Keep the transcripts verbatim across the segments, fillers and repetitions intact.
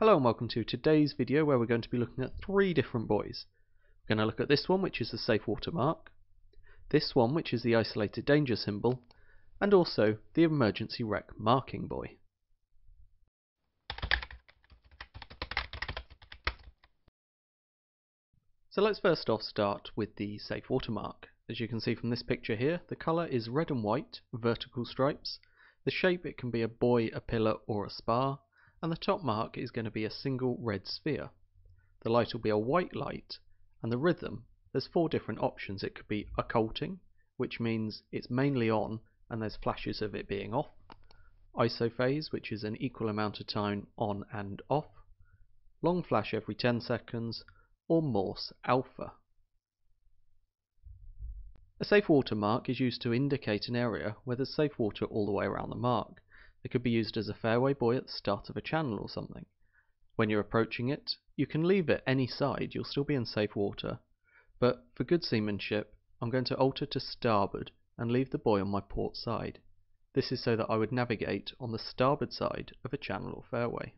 Hello and welcome to today's video where we're going to be looking at three different buoys. We're going to look at this one, which is the Safe Water Mark, this one, which is the Isolated Danger symbol, and also the Emergency Wreck Marking Buoy. So let's first off start with the Safe Water Mark. As you can see from this picture here, the colour is red and white, vertical stripes. The shape, it can be a buoy, a pillar or a spar. And the top mark is going to be a single red sphere. The light will be a white light, and the rhythm, there's four different options. It could be occulting, which means it's mainly on and there's flashes of it being off. Isophase, which is an equal amount of time on and off. Long flash every ten seconds, or Morse alpha. A safe water mark is used to indicate an area where there's safe water all the way around the mark. It could be used as a fairway buoy at the start of a channel or something. When you're approaching it, you can leave it any side, you'll still be in safe water, but for good seamanship I'm going to alter to starboard and leave the buoy on my port side. This is so that I would navigate on the starboard side of a channel or fairway.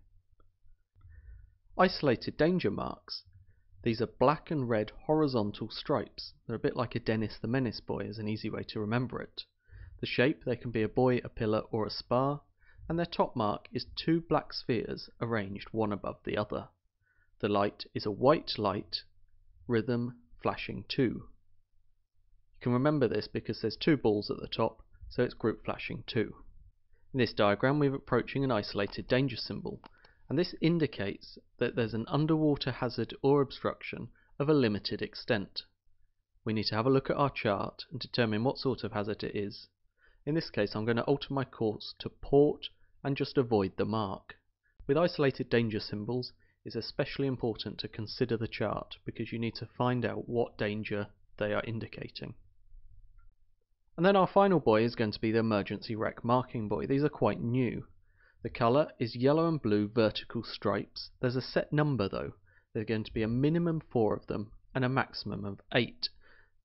Isolated danger marks. These are black and red horizontal stripes. They're a bit like a Dennis the Menace buoy, is an easy way to remember it. The shape, they can be a buoy, a pillar or a spar. And their top mark is two black spheres arranged one above the other. The light is a white light, rhythm flashing two. You can remember this because there's two balls at the top, so it's group flashing two. In this diagram we're approaching an isolated danger symbol, and this indicates that there's an underwater hazard or obstruction of a limited extent. We need to have a look at our chart and determine what sort of hazard it is. In this case I'm going to alter my course to port and just avoid the mark. With isolated danger symbols, it's especially important to consider the chart because you need to find out what danger they are indicating. And then our final buoy is going to be the emergency wreck marking buoy. These are quite new. The colour is yellow and blue vertical stripes. There's a set number though. There are going to be a minimum four of them and a maximum of eight.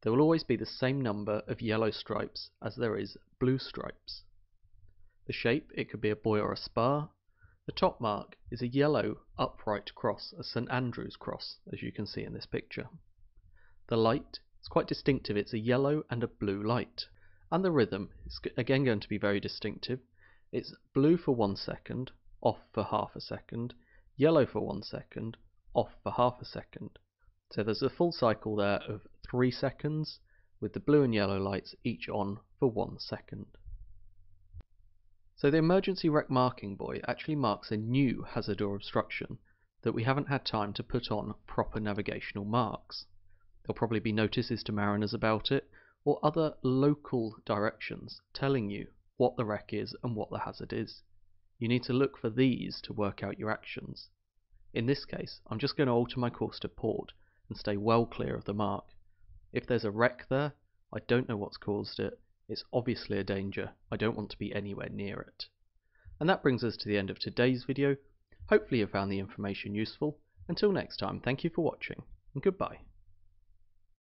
There will always be the same number of yellow stripes as there is blue stripes. The shape, it could be a buoy or a spar. The top mark is a yellow upright cross, a Saint Andrew's cross, as you can see in this picture. The light is quite distinctive, it's a yellow and a blue light. And the rhythm is again going to be very distinctive. It's blue for one second, off for half a second, yellow for one second, off for half a second. So there's a full cycle there of three seconds with the blue and yellow lights each on for one second. So the emergency wreck marking buoy actually marks a new hazard or obstruction that we haven't had time to put on proper navigational marks. There'll probably be notices to mariners about it or other local directions telling you what the wreck is and what the hazard is. You need to look for these to work out your actions. In this case I'm just going to alter my course to port and stay well clear of the mark. If there's a wreck there, I don't know what's caused it, it's obviously a danger, I don't want to be anywhere near it. And that brings us to the end of today's video. Hopefully you found the information useful. Until next time, thank you for watching, and goodbye.